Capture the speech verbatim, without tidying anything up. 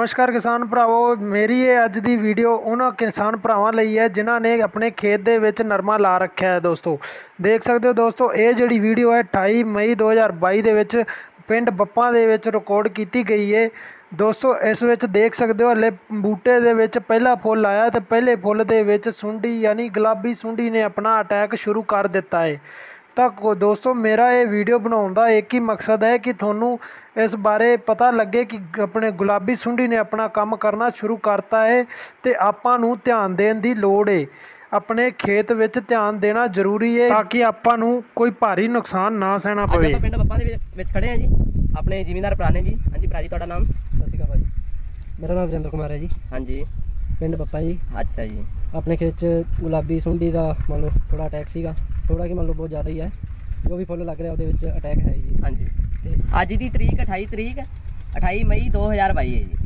नमस्कार किसान भरावो, मेरी ये अज की वीडियो उन्होंने किसान भरावां लई है जिन्हां ने अपने खेत दे विच नरमा ला रखा है। दोस्तों देख सकते हो दोस्तों, ये जिहड़ी वीडियो है अठाई मई दो हज़ार बाई दे विच पिंड बप्पा दे विच रिकॉर्ड की गई है। दोस्तों इस विच देख सकते हो हले बूटे दे विच पहला फुल आया तो पहले फुल दे विच सुंडी यानी गुलाबी सुंडी ने अपना अटैक शुरू कर दिता है। तो दोस्तों मेरा ये वीडियो बनाने का एक ही मकसद है कि थोनू इस बारे पता लगे कि अपने गुलाबी सुंडी ने अपना काम करना शुरू करता है तो आपां ध्यान देने की लोड़ है। अपने खेत विच ध्यान देना जरूरी है ताकि आपां नूं कोई भारी नुकसान ना सहना पवे। पिंड बप्पा दे विच खड़े हैं जी, अपने जिमीदार भरा ने जी। हाँ जी भरा जी, तुहाडा नाम? सत श्री अकाल जी, मेरा नाम वीरेंद्र कुमार है जी। हाँ जी, पिंड बप्पा जी। अच्छा जी, अपने खेत गुलाबी सुंडी का मान लो थोड़ा अटैक सीगा, थोड़ा कि मान लो बहुत ज़्यादा ही है, जो भी फुल लग रहा है अटैक है जी। हाँ जी, अज की तरीक अठाई तरीक अठाई मई दो हज़ार बाई है जी।